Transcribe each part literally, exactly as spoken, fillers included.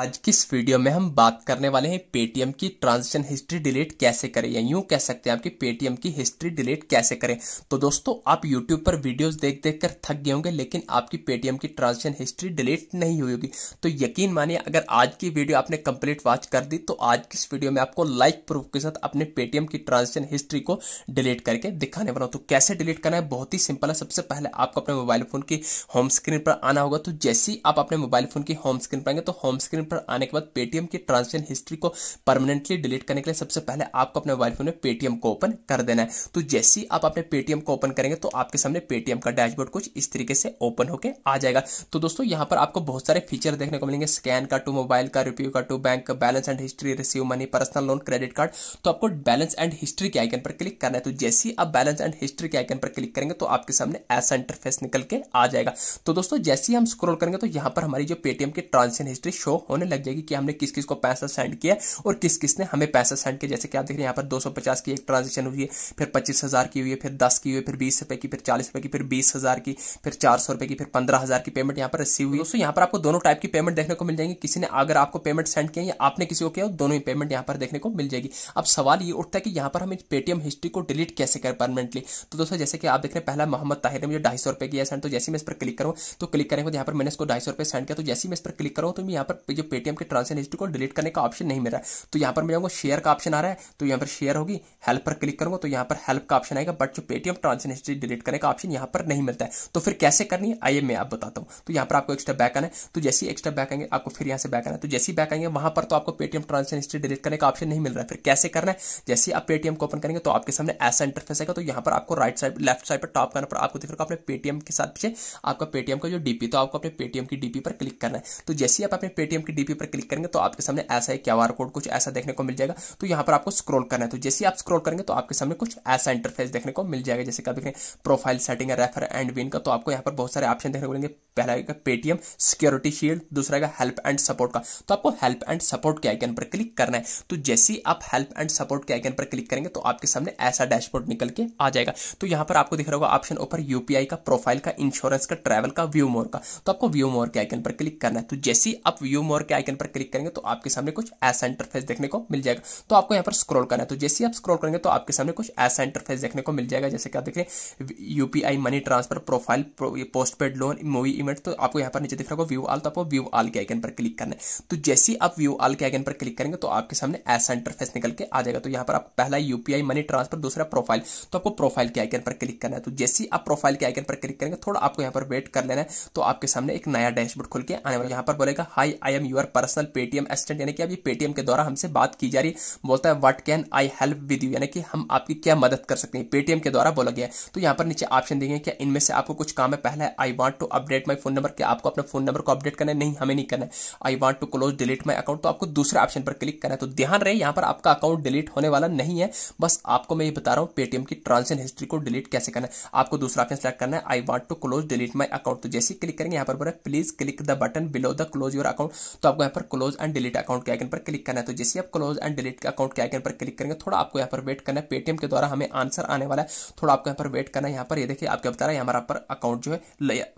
आज की इस वीडियो में हम बात करने वाले हैं पेटीएम की ट्रांजैक्शन हिस्ट्री डिलीट कैसे करें, या यूं कह सकते हैं आपकी पेटीएम की हिस्ट्री डिलीट कैसे करें। तो दोस्तों, आप यूट्यूब पर वीडियोस देख देख कर थक गए होंगे, लेकिन आपकी पेटीएम की ट्रांजैक्शन हिस्ट्री डिलीट नहीं हुई होगी। तो यकीन मानिए, अगर आज की वीडियो आपने कंप्लीट वॉच कर दी तो आज की इस वीडियो में आपको लाइक प्रूफ के साथ अपने पेटीएम की ट्रांजैक्शन हिस्ट्री को डिलीट करके दिखाने वाला हूं। तो कैसे डिलीट करना है, बहुत ही सिंपल है। सबसे पहले आपको अपने मोबाइल फोन की होम स्क्रीन पर आना होगा। तो जैसे ही आप अपने मोबाइल फोन की होम स्क्रीन पर आएंगे, तो होम स्क्रीन पर आने के बाद पेटीएम की ट्रांजैक्शन हिस्ट्री को परमानेंटली डिलीट करने के लिए सबसे पहले आपको अपने मोबाइल फोन में पेटीएम को ओपन कर देना है। तो जैसे ही आप अपने पेटीएम को ओपन करेंगे, तो आपके सामने पेटीएम का डैशबोर्ड कुछ इस तरीके से ओपन होकर आ जाएगा। तो दोस्तों, यहाँ पर आपको बहुत सारे फीचर देखने को मिलेंगे, स्कैन का टू, मोबाइल का, रिव्यू का टू, बैंक का, balance and history, receive money, personal loan, credit card. तो आपको बैलेंस एंड हिस्ट्री के आइकन पर क्लिक करना है। तो जैसे ही आप बैलेंस एंड हिस्ट्री के आइकन पर क्लिक करेंगे, तो आपके सामने ऐसा इंटरफेस निकल के आ जाएगा। तो दोस्तों, जैसे ही हम स्क्रॉल करेंगे, तो यहाँ पर हमारी जो पेटीएम की ट्रांजैक्शन हिस्ट्री शो होने लग जाएगी कि हमने किस किस को पैसा सेंड किया और किस किस ने हमें पैसा सेंड किया। जैसे कि आप देख रहे हैं, यहाँ पर दो सौ पचास की एक ट्रांजैक्शन हुई है, फिर पच्चीस हज़ार की हुई है, फिर दस की हुई, फिर बीस रुपए की, फिर चालीस रुपए की, फिर बीस हज़ार की, फिर चार सौ रुपए की, फिर पंद्रह हज़ार की पेमेंट यहाँ पर रिसीव हुई। दोस्तों, यहाँ पर आपको दोनों टाइप की पेमेंट देखने को मिल जाएगी। किसी ने अगर आपको पेमेंट सेंड किया या आपने किसी को किया, दोनों ही पेमेंट यहाँ पर देखने को मिल जाएगी। अब सवाल ये उठता है कि यहाँ पर हम पेटीएम हिस्ट्री को डिलीट कैसे करें परमानेंटली। तो दोस्तों, जैसे कि आप देख रहे हैं, पहला मोहम्मद ताहिर ने ढाई सौ रुपए किया सेंड। तो जैसे मैं इस पर क्लिक करूँ, तो क्लिक करेंगे यहाँ पर मैंने इसको ढाई सौ रुपए सेंड किया। तो जैसे मैं इस पर क्लिक करूँ, तो यहाँ पर जो पेटीएम के ट्रांजैक्शन हिस्ट्री को डिलीट करने का ऑप्शन नहीं मिल रहा है। तो यहाँ पर मैं जाऊंगा, शेयर का ऑप्शन आ रहा है, तो यहाँ पर शेयर होगी, हेल्प पर क्लिक करूंगा, तो यहाँ पर हेल्प का ऑप्शन आएगा, बट जो पेटीएम ट्रांजैक्शन हिस्ट्री डिलीट करने का ऑप्शन यहाँ पर नहीं मिलता है। तो फिर कैसे करनी है, आइए मैं आप बताता हूँ। तो यहाँ पर आपको एक्स्ट्रा बैक आना है। तो जैसे ही एक्स्ट्रा बैक आएंगे, आपको फिर यहाँ से बैक आना है। तो जैसे ही बैक आएंगे, वहाँ पर तो आपको पेटीएम ट्रांजैक्शन हिस्ट्री डिलीट करने का ऑप्शन नहीं मिल रहा है। फिर कैसे करना है, जैसे आप पेटीएम को ओपन करेंगे, तो आपके सामने ऐसा इंटरफेस आएगा। तो यहाँ पर आपको राइट साइड, लेफ्ट साइड पर टॉप करना पर आपको दिख रहा है अपने पेटीएम के साथ पीछे आपका पेटीएम का जो डीपी, तो आपको अपने पेटीएम की डीपी पर क्लिक करना है। तो जैसे ही आप अपने पेटीएम की डीपी पर क्लिक करेंगे, तो आपके सामने ऐसा ही क्यूआर कोड कुछ ऐसा देखने को मिल जाएगा। तो यहाँ पर आपको स्क्रॉल करना है। तो जैसे आप स्क्रॉल करेंगे, तो आपके सामने कुछ ऐसा इंटरफेस देखने को मिल जाएगा। जैसे कि आप देख रहे हैं, प्रोफाइल सेटिंग है, रेफर एंड विन का। तो आपको यहाँ पर बहुत सारे ऑप्शन देखने को मिलेंगे। पहला है पेटीएम सिक्योरिटी शील्ड, दूसरा है हेल्प एंड सपोर्ट का। तो आपको हेल्प एंड सपोर्ट के आइकन पर क्लिक करना है। तो जैसे ही आप हेल्प एंड सपोर्ट के आइकन पर क्लिक करेंगे, तो आपके सामने ऐसा डैशबोर्ड निकल के आ जाएगा। तो यहाँ पर आपको दिख रहा होगा ऑप्शन ऊपर यूपीआई का, प्रोफाइल का, इंश्योरेंस का, ट्रैवल का, व्यू मोर का। तो आपको व्यू मोर के आइकन पर क्लिक करना है। तो जैसे ही आप व्यू मोर के आइकन पर क्लिक करेंगे, तो आपके सामने कुछ ऐसा इंटरफेस देखने को मिल जाएगा। तो आपको यहाँ पर स्क्रॉल करना है। तो जैसे ही आप स्क्रॉल करेंगे, तो आपके सामने कुछ ऐसा इंटरफेस देखने को मिल जाएगा। जैसे कि आप देख रहे हैं, UPI, money transfer, profile, postpaid loan, movie event. तो आपको यहाँ पर नीचे दिख रहा होगा व्यू आल। तो आपको व्यू आल के आइकन पर क्लिक करना है। तो जैसे ही आप व्यू आल के आइकन पर क्लिक करेंगे, तो आपके सामने ऐसा इंटरफेस निकल के आ जाएगा। तो यहाँ पर आप पहला यूपीआई, मनी ट्रांसफर, दूसरा प्रोफाइल। तो आपको प्रोफाइल के आइकन पर क्लिक करना है। तो जैसे ही आप प्रोफाइल के आइकन पर क्लिक करेंगे, थोड़ा आपको यहाँ पर वेट कर लेना है। तो आपके सामने एक नया डैशबोर्ड खुल के आने वाला। यहाँ पर बोलेगा, hi I am your personal Paytm assistant, यानी कि अब ये पेटीएम के द्वारा हमसे बात की जा रही है। बोलता है, what can I help with you, यानी कि हम आपकी क्या मदद कर सकते हैं, पेटीएम के द्वारा बोला गया है। तो यहाँ पर नीचे ऑप्शन देंगे, क्या इनमें से आपको कुछ काम है। पहला है I want to update my phone number, क्या आपको अपना फोन नंबर को अपडेट करना है, नहीं हमें नहीं करना है। I want to close delete my account, तो आपको दूसरे ऑप्शन पर क्लिक करना है। तो ध्यान रहे, यहाँ पर आपका अकाउंट डिलीट होने वाला नहीं है, बस आपको मैं ये बता रहा हूँ पेटीएम की ट्रांजैक्शन हिस्ट्री को डिलीट कैसे करना है। आपको दूसरा ऑप्शन सेलेक्ट करना है, I want to close delete my account. तो जैसे क्लिक करेंगे, यहाँ पर बोला please click the button below the close your account. तो आपको यहाँ पर क्लोज एंड डिलीट अकाउंट के आइकन पर क्लिक करना है। तो जैसे आप क्लोज एंड डिलीट अकाउंट के आइकन पर क्लिक करेंगे, थोड़ा आपको यहाँ पर वेट करना है। पेटीएम के द्वारा हमें आंसर आने वाला है, थोड़ा आपको यहाँ पर वेट करना है। यहाँ पर ये देखिए आपको बता रहा है, हमारा पर अकाउंट जो है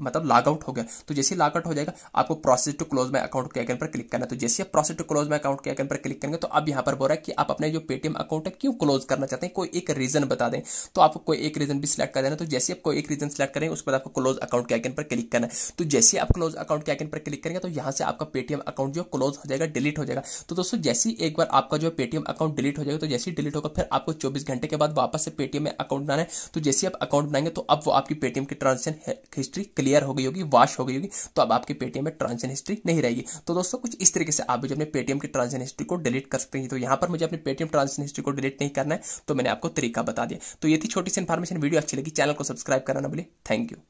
मतलब लॉग आउट हो गया। तो जैसे लॉग आउट हो जाएगा, आपको process to close my account के आइकन पर क्लिक करना है। तो जैसे आप process to close my account के आइकन पर क्लिक करेंगे, तो अब यहाँ पर बोल रहा है कि आप अपने जो पेटीएम अकाउंट है क्यों क्लोज करना चाहते हैं, कोई एक रीजन बता दें। तो आपको कोई एक रीजन भी सिलेक्ट कर देना। तो जैसे आप कोई एक रीजन सिलेक्ट करेंगे, उसके बाद आपको क्लोज अकाउंट के आइकन पर क्लिक करना है। तो जैसे आप क्लोज अकाउंट के आइकन पर क्लिक करेंगे, तो यहाँ से आपका पेटीएम अकाउंट जो क्लोज हो जाएगा, डिलीट हो जाएगा। तो दोस्तों, जैसे ही एक बार आपका जो पेटीएम अकाउंट डिलीट हो जाएगा, तो जैसे ही डिलीट होगा, फिर आपको चौबीस घंटे के बाद वापस से पेटीएम में अकाउंट बनाना है। तो जैसे आप अकाउंट बनाएंगे, तो अब वो आपकी पेटीएम की ट्रांजैक्शन हिस्ट्री क्लियर हो गई होगी, वॉश हो गई होगी। तो अब आपकी पेटीएम में ट्रांजैक्शन हिस्ट्री नहीं रहेगी। तो दोस्तों, कुछ इस तरीके से आप भी जो अपने पेटीएम की ट्रांजैक्शन हिस्ट्री को डिलीट कर सकते हैं। तो यहाँ पर मुझे अपने पेटीएम ट्रांजैक्शन हिस्ट्री को डिलीट नहीं करना है, तो मैंने आपको तरीका बता दिया। तो ये थी छोटी सी इन्फॉर्मेशन। वीडियो अच्छी लगी, चैनल को सब्सक्राइब करना ना भूलें। Thank you.